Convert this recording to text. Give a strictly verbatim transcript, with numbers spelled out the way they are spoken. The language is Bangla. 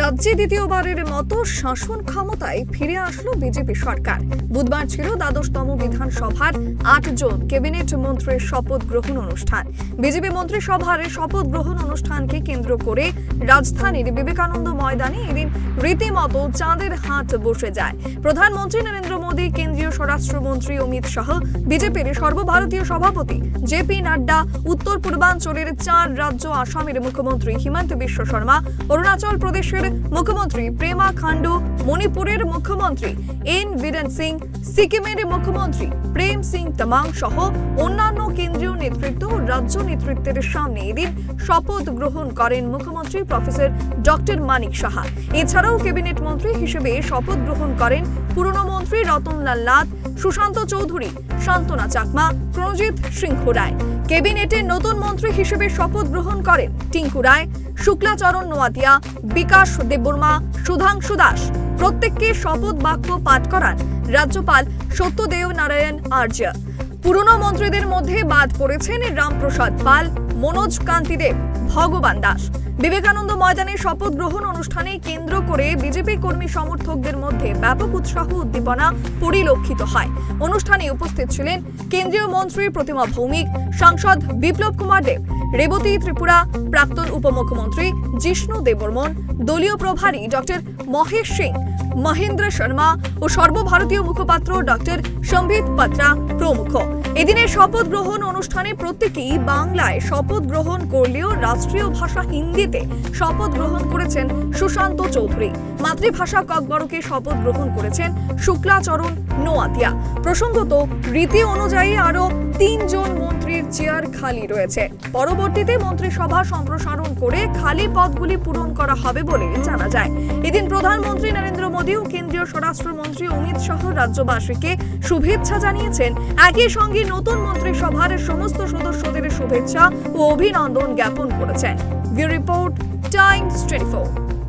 রাজ্যে দ্বিতীয়বারের মতো শাসন ক্ষমতায় ফিরে আসলো বিজেপি সরকার। বুধবার ছিল দ্বাদশতম বিধানসভার আট জন ক্যাবিনেট মন্ত্রীর শপথ গ্রহণ অনুষ্ঠান। বিজেপি মন্ত্রিসভার শপথ গ্রহণ অনুষ্ঠানকে কেন্দ্র করে রাজধানীর বিবেকানন্দ ময়দানে এদিন রীতিমতো চাঁদের হাট বসে যায়। প্রধানমন্ত্রী নরেন্দ্র মোদী, কেন্দ্রীয় স্বরাষ্ট্রমন্ত্রী অমিত শাহ, বিজেপির সর্বভারতীয় সভাপতি জেপি নাড্ডা, উত্তর পূর্বাঞ্চলের চার রাজ্য আসামের মুখ্যমন্ত্রী হিমন্ত বিশ্ব শর্মা, অরুণাচল প্রদেশের মুখ্যমন্ত্রী প্রেমা খান্ডু, মণিপুরের মুখ্যমন্ত্রী এন বিরেন সিং, সিকিমের মুখ্যমন্ত্রী প্রেম সিং তামাং সহ অন্যান্য কেন্দ্রীয় নেতৃত্ব ও রাজ্য নেতৃত্বের সামনে এদিন শপথ গ্রহণ করেন মুখ্যমন্ত্রী প্রফেসর ডক্টর মানিক সাহা। এছাড়াও ক্যাবিনেট মন্ত্রী হিসেবে শপথ গ্রহণ করেন পুরনো মন্ত্রী রতনলাল নাথ, সুশান্ত চৌধুরী, শান্তনা চাকমা, প্রণজিৎ সিংহ রায়। ক্যাবিনেটের নতুন মন্ত্রী হিসেবে শপথ গ্রহণ করেন টিঙ্কু রায়, শুক্লাচরণ নোয়াতিয়া, বিকাশ দেববর্মা, সুধাংশু দাস। প্রত্যেককে শপথ বাক্য পাঠ করান রাজ্যপাল সত্যদেও নারায়ণ আর্য। পুরনো মন্ত্রীদের মধ্যে বাদ পড়েছেন রামপ্রসাদ পাল, মনোজ কান্তি দেব, ভগবান দাস। বিবেকানন্দ ময়দানে শপথ গ্রহণ অনুষ্ঠানে কেন্দ্র করে বিজেপি কর্মী সমর্থকদের মধ্যে ব্যাপক উৎসাহ উদ্দীপনা পরিলক্ষিত হয়। অনুষ্ঠানে উপস্থিত ছিলেন কেন্দ্রীয় মন্ত্রী প্রতিমা ভৌমিক, সাংসদ বিপ্লব কুমার দেব, রেবতী ত্রিপুরা, প্রাক্তন উপমুখ্যমন্ত্রী জিষ্ণু দেববর্মন, দলীয় প্রভারী ডক্টর মহেশ সিং, মহেন্দ্র শর্মা ও সর্বভারতীয় মুখপাত্র ডক্টর সম্বিত পাত্রা প্রমুখ। এদিনের শপথ গ্রহণ অনুষ্ঠানে প্রত্যেকেই বাংলায় শপথ গ্রহণ করলেও রাষ্ট্রীয় ভাষা হিন্দিতে শপথ গ্রহণ করেছেন সুশান্ত চৌধুরী, মাতৃভাষা ককবরকে শপথ গ্রহণ করেছেন শুক্লাচরণ নোয়াতিয়া। প্রসঙ্গত, রীতি অনুযায়ী আরো তিনজন মন্ত্রীর চেয়ার খালি রয়েছে। পরবর্তীতে মন্ত্রিসভা সম্প্রসারণ করে খালি পদগুলি পূরণ করা হবে বলে জানা যায়। এদিন প্রধানমন্ত্রী নরেন্দ্র মোদী ও কেন্দ্রীয় স্বরাষ্ট্রমন্ত্রী অমিত শাহ রাজ্যবাসীকে শুভেচ্ছা জানিয়েছেন। একই সঙ্গে নতুন মন্ত্রিসভার সমস্ত সদস্যদের শুভেচ্ছা ও অভিনন্দন জ্ঞাপন করেছেন। Bureau report, Times twenty four.